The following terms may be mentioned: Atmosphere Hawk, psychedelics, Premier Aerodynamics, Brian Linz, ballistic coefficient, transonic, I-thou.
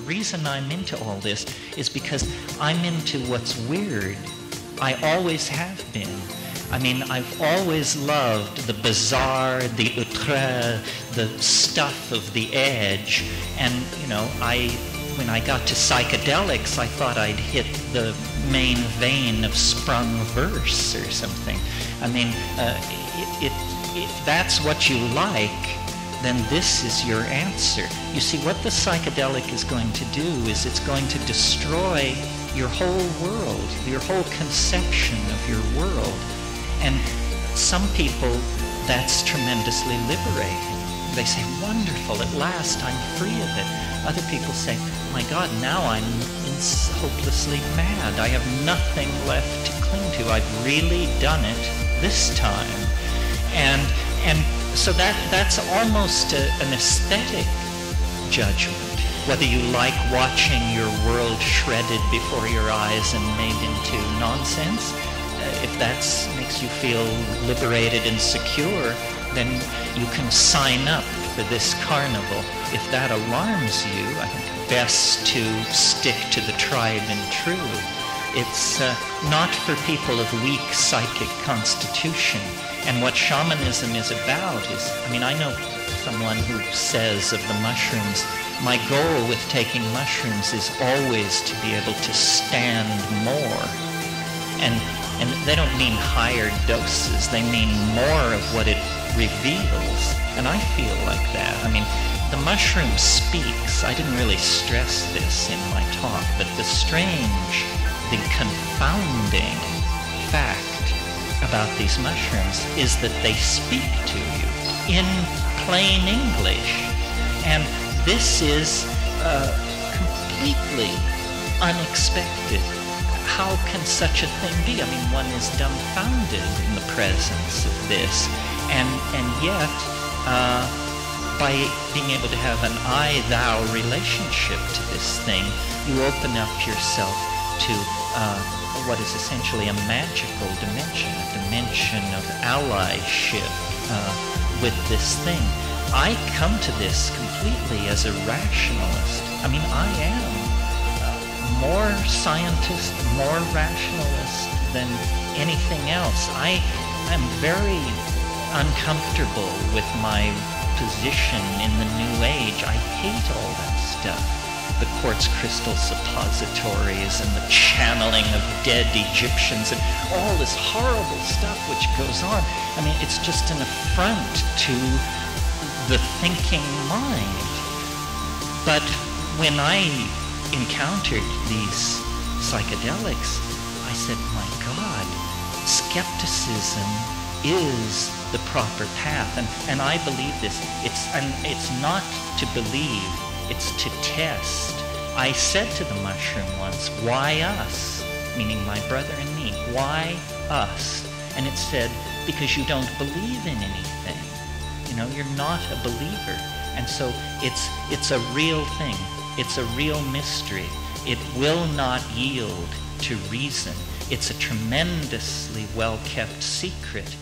The reason I'm into all this is because I'm into what's weird. I always have been. I mean, I've always loved the bizarre, the outre, the stuff of the edge. And, you know, when I got to psychedelics, I thought I'd hit the main vein of sprung verse or something. I mean, if that's what you like, then this is your answer. You see, what the psychedelic is going to do is it's going to destroy your whole world, your whole conception of your world. And some people, that's tremendously liberating. They say, wonderful, at last I'm free of it. Other people say, my God, now I'm hopelessly mad. I have nothing left to cling to. I've really done it this time. And so that's almost an aesthetic judgment. Whether you like watching your world shredded before your eyes and made into nonsense, if that makes you feel liberated and secure, then you can sign up for this carnival. If that alarms you, I think best to stick to the tried and true. It's not for people of weak psychic constitution. And what shamanism is about is, I mean, I know someone who says of the mushrooms, my goal with taking mushrooms is always to be able to stand more. And they don't mean higher doses, they mean more of what it reveals. And I feel like that. I mean, the mushroom speaks. I didn't really stress this in my talk, but the strange, the confounding fact about these mushrooms is that they speak to you in plain English. And this is completely unexpected. How can such a thing be? I mean, one is dumbfounded in the presence of this, and yet, by being able to have an I-thou relationship to this thing, you open up yourself to what is essentially a magical dimension, a dimension of allyship with this thing. I come to this completely as a rationalist. I mean, I am more scientist, more rationalist than anything else. I am very uncomfortable with my position in the New Age. I hate all that stuff. The quartz crystal suppositories and the channeling of dead Egyptians and all this horrible stuff which goes on. I mean, it's just an affront to the thinking mind. But when I encountered these psychedelics, I said, my God, skepticism is the proper path. And I believe this. It's not to believe, it's to test. I said to the mushroom once, why us? Meaning my brother and me, why us? And it said, because you don't believe in anything. You know, you're not a believer. And so it's a real thing. It's a real mystery. It will not yield to reason. It's a tremendously well-kept secret.